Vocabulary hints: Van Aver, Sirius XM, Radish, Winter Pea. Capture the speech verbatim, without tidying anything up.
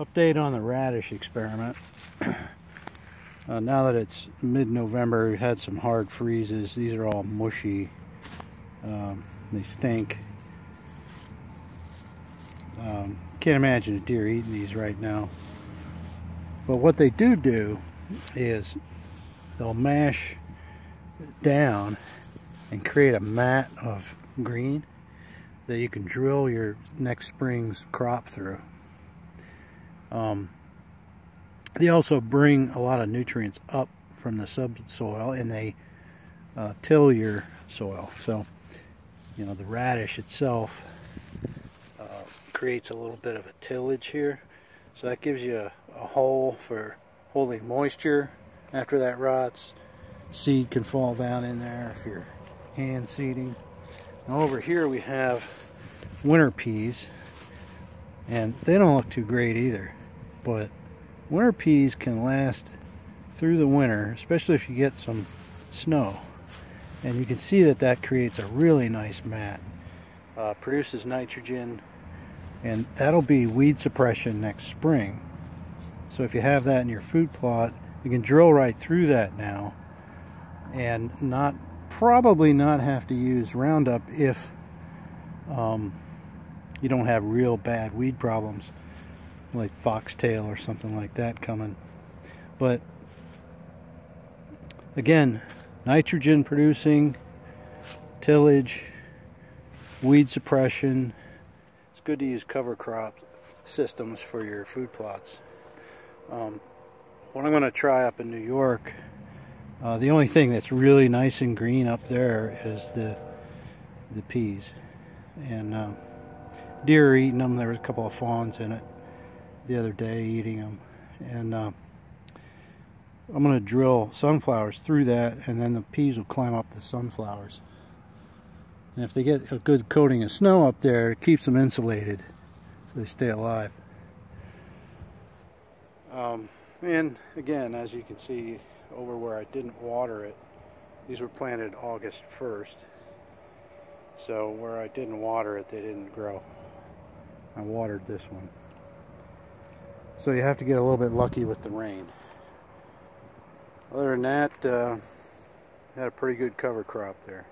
Update on the radish experiment. Uh, now that it's mid-November, we've had some hard freezes. These are all mushy. Um, they stink. Um, can't imagine a deer eating these right now. But what they do do is they'll mash down and create a mat of green that you can drill your next spring's crop through. Um, they also bring a lot of nutrients up from the subsoil, and they uh, till your soil. So, you know, the radish itself uh, creates a little bit of a tillage here. So that gives you a, a hole for holding moisture after that rots. Seed can fall down in there if you're hand seeding. Now over here we have winter peas, and they don't look too great either. But winter peas can last through the winter, especially if you get some snow. And you can see that that creates a really nice mat, uh, produces nitrogen, and that'll be weed suppression next spring. So if you have that in your food plot, you can drill right through that now and not probably not have to use Roundup if um, you don't have real bad weed problems like foxtail or something like that coming. But again, nitrogen producing, tillage, weed suppression. It's good to use cover crop systems for your food plots. Um, what I'm going to try up in New York, uh, the only thing that's really nice and green up there is the the peas, and um, deer are eating them. There was a couple of fawns in it the other day eating them, and uh, I'm going to drill sunflowers through that, and then the peas will climb up the sunflowers. And if they get a good coating of snow up there, it keeps them insulated so they stay alive. Um, and again, as you can see over where I didn't water it, these were planted August first, so where I didn't water it, they didn't grow. I watered this one. So you have to get a little bit lucky with the rain. Other than that, uh, had a pretty good cover crop there.